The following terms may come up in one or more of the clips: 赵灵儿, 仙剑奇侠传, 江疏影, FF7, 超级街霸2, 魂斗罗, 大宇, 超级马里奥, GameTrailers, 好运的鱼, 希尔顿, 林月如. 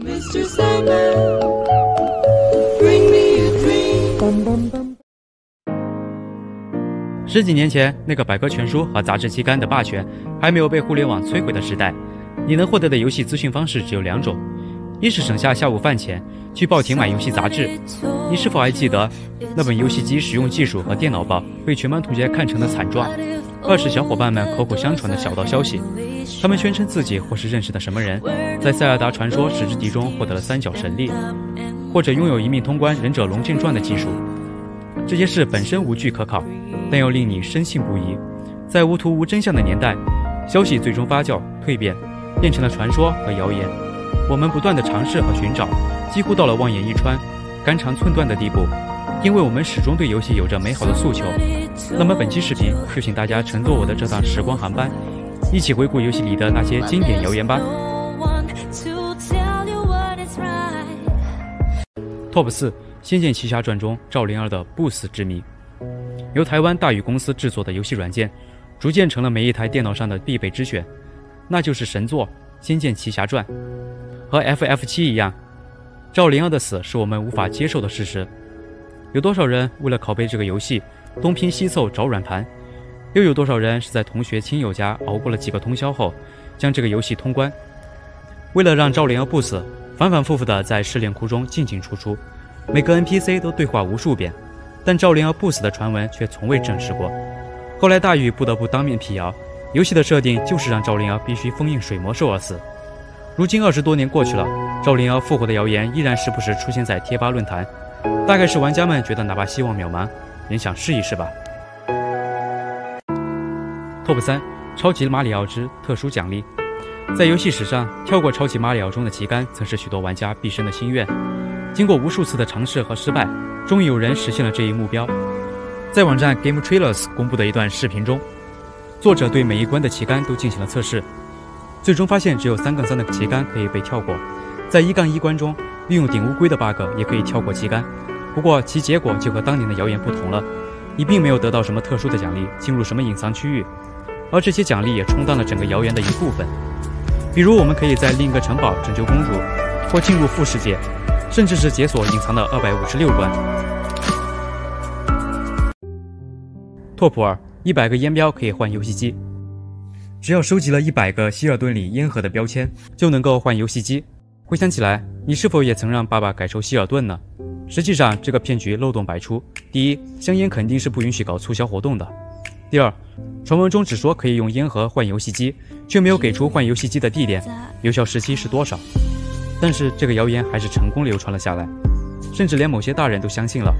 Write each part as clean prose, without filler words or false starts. Mr. Simon, bring me a dream. 十几年前，那个百科全书和杂志期刊的霸权还没有被互联网摧毁的时代，你能获得的游戏资讯方式只有两种：一是省下下午饭钱去报亭买游戏杂志。你是否还记得那本游戏机使用技术和电脑报被全班同学看成的惨状？二是小伙伴们口口相传的小道消息，他们宣称自己或是认识的什么人在塞尔达传说史诗级中获得了三角神力，或者拥有一命通关忍者龙剑传的技术。这些事本身无据可考，但又令你深信不疑。在无图无真相的年代，消息最终发酵蜕变，变成了传说和谣言。我们不断地尝试和寻找，几乎到了望眼一穿、肝肠寸断的地步。因为我们始终对游戏有着美好的诉求，那么本期视频就请大家乘坐我的这趟时光航班，一起回顾游戏里的那些经典谣言吧。Top 4，《仙剑奇侠传》中赵灵儿的不死之谜。由台湾大宇公司制作的游戏软件，逐渐成了每一台电脑上的必备之选，那就是神作《仙剑奇侠传》。和 FF7 一样，赵灵儿的死是我们无法接受的事实。有多少人为了拷贝这个游戏东拼西凑找软盘，又有多少人是在同学亲友家熬过了几个通宵后将这个游戏通关？为了让赵灵儿不死，反反复复的在试炼窟中进进出出，每个 NPC 都对话无数遍，但赵灵儿不死的传闻却从未证实过。后来大宇不得不当面辟谣，游戏的设定就是让赵灵儿必须封印水魔兽而死。如今20多年过去了，赵灵儿复活的谣言依然时不时出现在贴吧论坛，大概是玩家们觉得哪怕希望渺茫，也想试一试吧。Top 3，超级马里奥之特殊奖励。在游戏史上，跳过超级马里奥中的旗杆曾是许多玩家毕生的心愿。经过无数次的尝试和失败，终于有人实现了这一目标。在网站 GameTrailers 公布的一段视频中，作者对每一关的旗杆都进行了测试，最终发现只有3-3的旗杆可以被跳过。在1-1关中，利用顶乌龟的 bug 也可以跳过旗杆，不过其结果就和当年的谣言不同了，你并没有得到什么特殊的奖励，进入什么隐藏区域，而这些奖励也充当了整个谣言的一部分。比如我们可以在另一个城堡拯救公主，或进入副世界，甚至是解锁隐藏的256关。Top 2， 100个烟标可以换游戏机。只要收集了100个希尔顿里烟盒的标签，就能够换游戏机。回想起来，你是否也曾让爸爸改抽希尔顿呢？实际上，这个骗局漏洞百出。第一，香烟肯定是不允许搞促销活动的。第二，传闻中只说可以用烟盒换游戏机，却没有给出换游戏机的地点、有效时期是多少。但是这个谣言还是成功流传了下来，甚至连某些大人都相信了。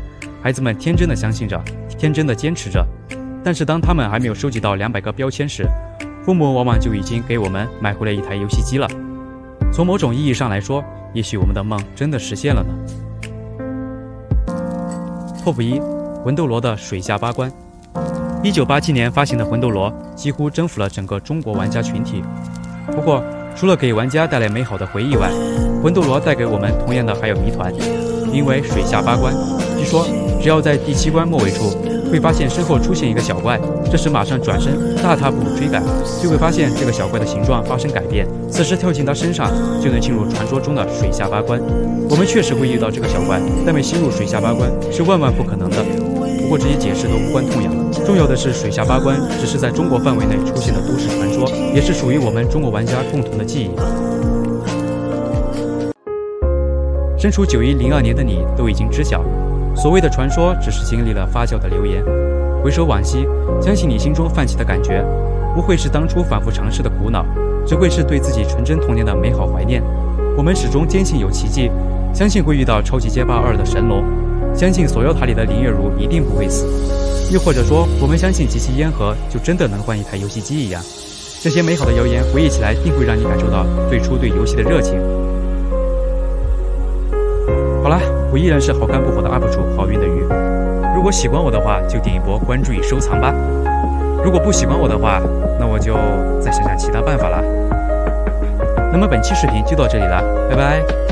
孩子们天真的相信着，天真的坚持着。但是当他们还没有收集到200个标签时，父母往往就已经给我们买回了一台游戏机了。从某种意义上来说，也许我们的梦真的实现了呢。Top 1，魂斗罗的水下八关。1987年发行的魂斗罗几乎征服了整个中国玩家群体。不过，除了给玩家带来美好的回忆外，魂斗罗带给我们同样的还有谜团，名为水下八关。据说，只要在第7关末尾处会发现身后出现一个小怪，这时马上转身大踏步追赶，就会发现这个小怪的形状发生改变，此时跳进他身上就能进入传说中的水下八关。我们确实会遇到这个小怪，但被吸入水下八关是万万不可能的。不过这些解释都无关痛痒，重要的是水下八关只是在中国范围内出现的都市传说，也是属于我们中国玩家共同的记忆。身处9102年的你都已经知晓，所谓的传说只是经历了发酵的流言。回首往昔，相信你心中泛起的感觉，不会是当初反复尝试的苦恼，只会是对自己纯真童年的美好怀念。我们始终坚信有奇迹，相信会遇到超级街霸2的神龙，相信锁妖塔里的林月如一定不会死，又或者说我们相信集齐烟盒就真的能换一台游戏机一样。这些美好的谣言回忆起来，定会让你感受到最初对游戏的热情。好啦，我依然是好看不火的 UP 主好运的鱼，如果喜欢我的话就点一波关注与收藏吧，如果不喜欢我的话，那我就再想想其他办法啦。那么本期视频就到这里啦，拜拜。